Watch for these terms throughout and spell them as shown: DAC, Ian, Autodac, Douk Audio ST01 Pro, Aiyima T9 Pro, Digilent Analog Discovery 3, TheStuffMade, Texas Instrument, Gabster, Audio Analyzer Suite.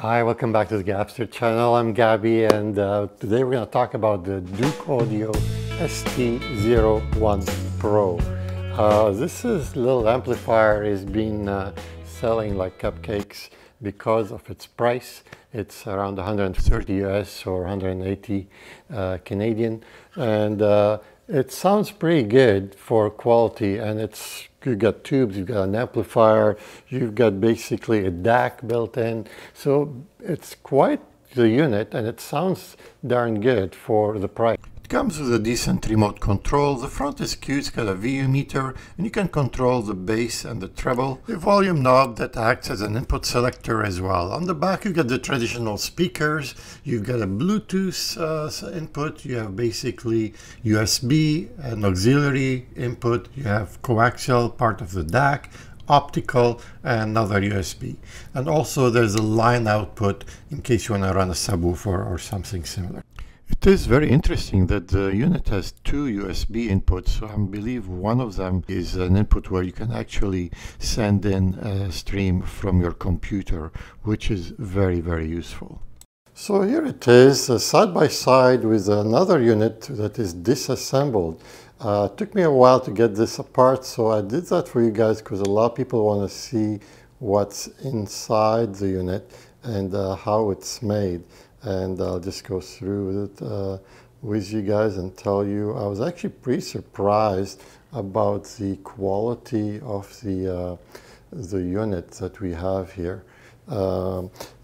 Hi, welcome back to the Gabster channel. I'm Gabby, and today we're going to talk about the Douk Audio ST01 Pro. This little amplifier has been selling like cupcakes because of its price. It's around 130 US or 180 Canadian, and it sounds pretty good for quality. And it's, you've got tubes, you've got an amplifier, you've got basically a DAC built in, so it's quite the unit, and it sounds darn good for the price. It comes with a decent remote control. The front is cute, it's got a VU meter, and you can control the bass and the treble. The volume knob that acts as an input selector as well. On the back you got the traditional speakers, you've got a Bluetooth input, you have basically USB, an auxiliary input, you have coaxial part of the DAC, optical, and another USB. And also there's a line output in case you want to run a subwoofer or something similar. It is very interesting that the unit has two USB inputs, so I believe one of them is an input where you can actually send in a stream from your computer, which is very, very useful. So here it is, side by side with another unit that is disassembled. It took me a while to get this apart, so I did that for you guys because a lot of people want to see what's inside the unit and how it's made. And I'll just go through it with you guys and tell you, I was actually pretty surprised about the quality of the unit that we have here.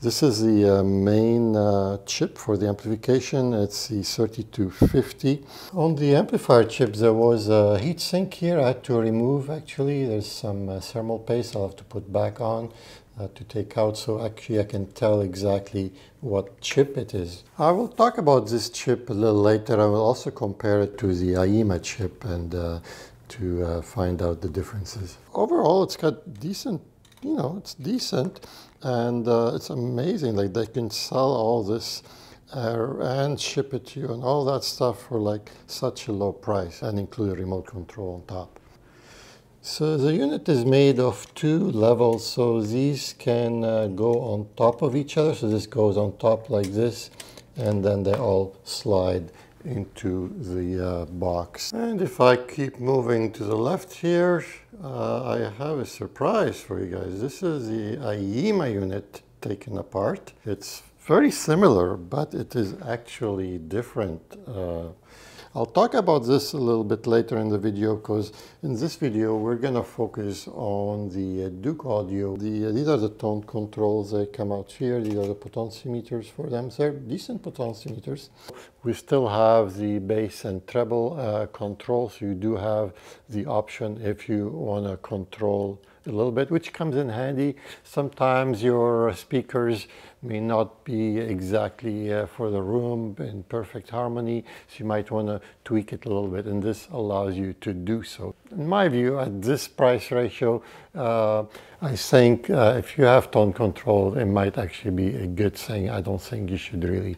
This is the main chip for the amplification. It's the 3250. On the amplifier chips, there was a heat sink here I had to remove actually. There's some thermal paste I'll have to put back on. To take out, so actually I can tell exactly what chip it is. I will talk about this chip a little later. I will also compare it to the Aiyima chip and to find out the differences. Overall, it's got decent, you know, it's decent, and it's amazing. Like, they can sell all this and ship it to you and all that stuff for like such a low price, and include a remote control on top. So the unit is made of two levels, so these can go on top of each other. So this goes on top like this, and then they all slide into the box. And if I keep moving to the left here, I have a surprise for you guys. This is the Aiyima unit taken apart. It's very similar, but it is actually different. I'll talk about this a little bit later in the video, because in this video we're going to focus on the Douk Audio. These are the tone controls. They come out here. These are the potentiometers for them. They're decent potentiometers. We still have the bass and treble control, so you do have the option if you want to control a little bit, which comes in handy. Sometimes your speakers may not be exactly for the room in perfect harmony, so you might want to tweak it a little bit, and this allows you to do so. In my view, at this price ratio, I think if you have tone control, it might actually be a good thing. I don't think you should really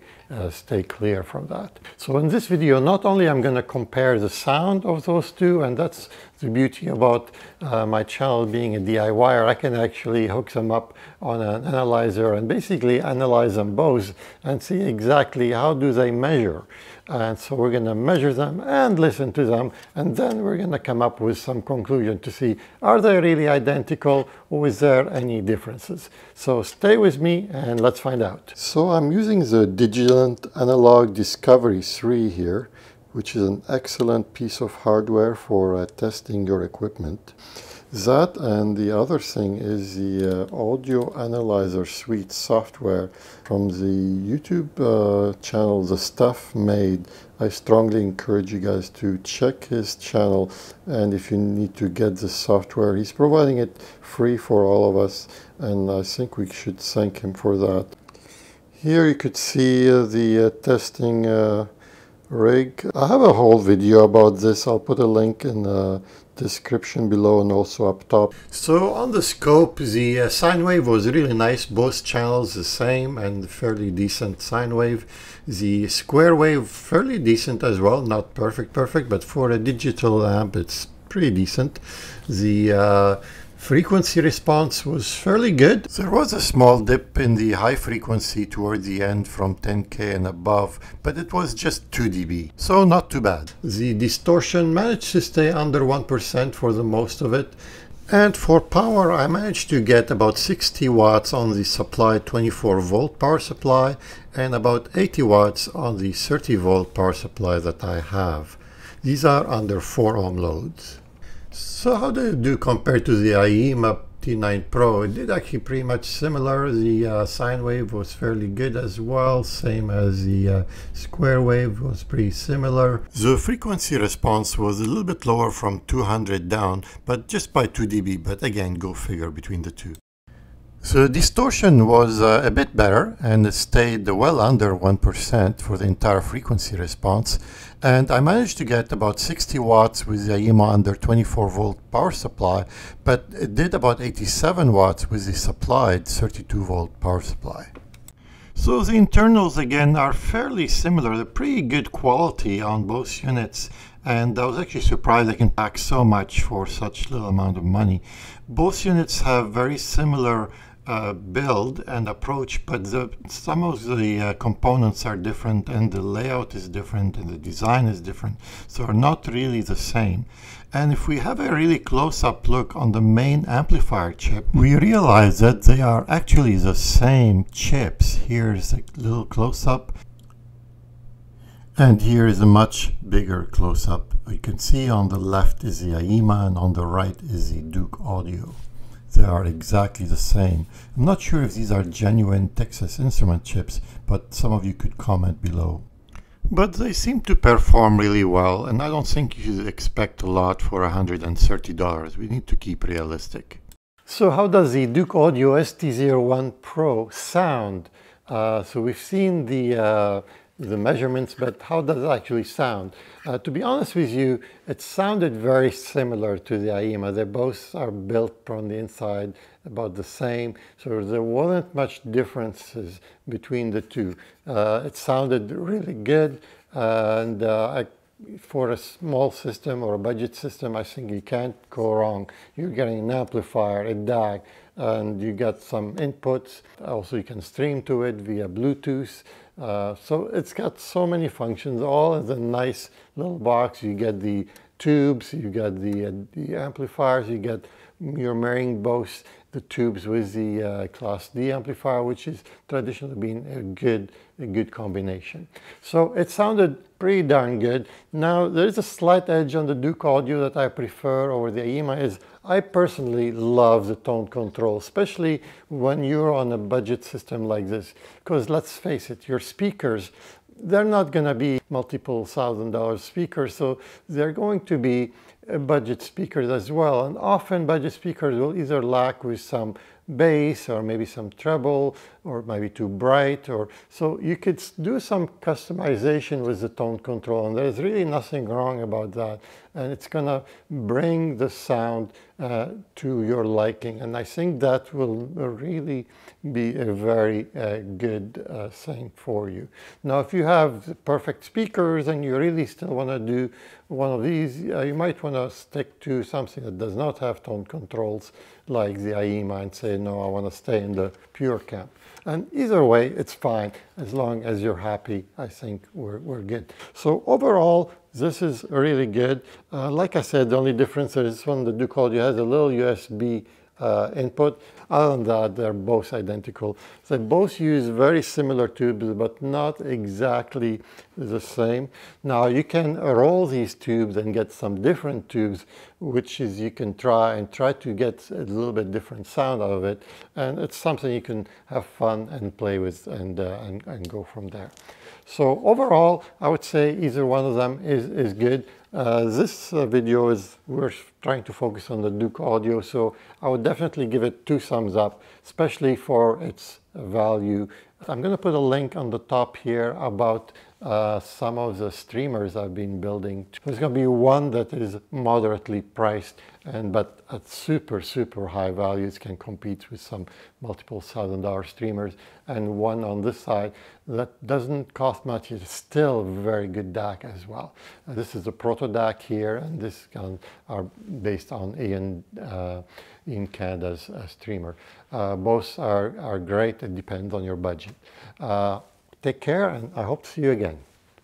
stay clear from that. So in this video, not only I'm going to compare the sound of those two, and that's the beauty about my channel being a DIYer, I can actually hook them up on an analyzer and basically analyze them both and see exactly how do they measure. And so we're going to measure them and listen to them, and then we're going to come up with some conclusion to see, are they really identical or is there any differences? So stay with me and let's find out. So I'm using the Digilent Analog Discovery 3 here, which is an excellent piece of hardware for testing your equipment. That, and the other thing is the Audio Analyzer Suite software from the YouTube channel, TheStuffMade. I strongly encourage you guys to check his channel, and if you need to get the software, he's providing it free for all of us, and I think we should thank him for that. Here you could see the testing rig. I have a whole video about this. I'll put a link in the description below and also up top. So on the scope, the sine wave was really nice. Both channels the same and fairly decent sine wave. The square wave fairly decent as well. Not perfect, but for a digital amp, it's pretty decent. The Frequency response was fairly good. There was a small dip in the high frequency toward the end from 10K and above, but it was just 2 dB, so not too bad. The distortion managed to stay under 1% for the most of it, and for power I managed to get about 60 watts on the supply 24 volt power supply and about 80 watts on the 30 volt power supply that I have. These are under 4 ohm loads. So how did it do compared to the Aiyima T9 Pro? It did actually pretty much similar. The sine wave was fairly good as well, same as the square wave was pretty similar. The frequency response was a little bit lower from 200 down, but just by 2 dB, but again, go figure between the two. So distortion was a bit better, and it stayed well under 1% for the entire frequency response, and I managed to get about 60 watts with the Aiyima under 24 volt power supply, but it did about 87 watts with the supplied 32 volt power supply. So the internals again are fairly similar. They're pretty good quality on both units, and I was actually surprised I can pack so much for such little amount of money. Both units have very similar build and approach, but some of the components are different, and the layout is different, and the design is different, so are not really the same. And if we have a really close-up look on the main amplifier chip, we realize that they are actually the same chips. Here's a little close-up, and here is a much bigger close-up. You can see on the left is the Aiyima, and on the right is the Douk Audio. They are exactly the same. I'm not sure if these are genuine Texas Instrument chips, but some of you could comment below. But they seem to perform really well, and I don't think you should expect a lot for $130. We need to keep realistic. So how does the Douk Audio ST01 Pro sound? So we've seen the measurements, but how does it actually sound? To be honest with you, it sounded very similar to the Aiyima. They both are built from the inside about the same, so there wasn't much differences between the two. It sounded really good, and for a small system or a budget system, I think you can't go wrong. You're getting an amplifier, a DAC, and you got some inputs. Also, you can stream to it via Bluetooth. So it's got so many functions, all in a nice little box. You get the tubes, you got the amplifiers, you get, you're marrying both the tubes with the Class D amplifier, which is traditionally been a good combination. So it sounded pretty darn good. Now, there is a slight edge on the Douk Audio that I prefer over the Aiyima. Is I personally love the tone control, especially when you're on a budget system like this, because let's face it, your speakers, they're not going to be multiple $1,000 speakers, so they're going to be budget speakers as well. And often budget speakers will either lack with some bass or maybe some treble or maybe too bright, or so you could do some customization with the tone control, and there's really nothing wrong about that, and it's gonna bring the sound to your liking, and I think that will really be a very good thing for you. Now, if you have the perfect speakers and you really still want to do one of these, you might want to stick to something that does not have tone controls like the Aiyima and say, no, I want to stay in the pure camp. And either way, it's fine. As long as you're happy, I think we're good. So overall, this is really good. Like I said, the only difference is this one, the Douk Audio, has a little USB input. Other than that, they're both identical. They both use very similar tubes, but not exactly the same. Now, you can roll these tubes and get some different tubes, which is you can try to get a little bit different sound out of it. And it's something you can have fun and play with and go from there. So overall, I would say either one of them is good. This video is, we're trying to focus on the Douk Audio, so I would definitely give it 2 thumbs up, especially for its value. I'm going to put a link on the top here about some of the streamers I've been building. There's going to be one that is moderately priced, but at super high values, can compete with some multiple $1,000 streamers, and one on this side that doesn't cost much. It's still very good DAC as well. This is a prototype Autodac here, and this are based on Ian in Canada's streamer. Both are great. It depends on your budget. Take care, and I hope to see you again.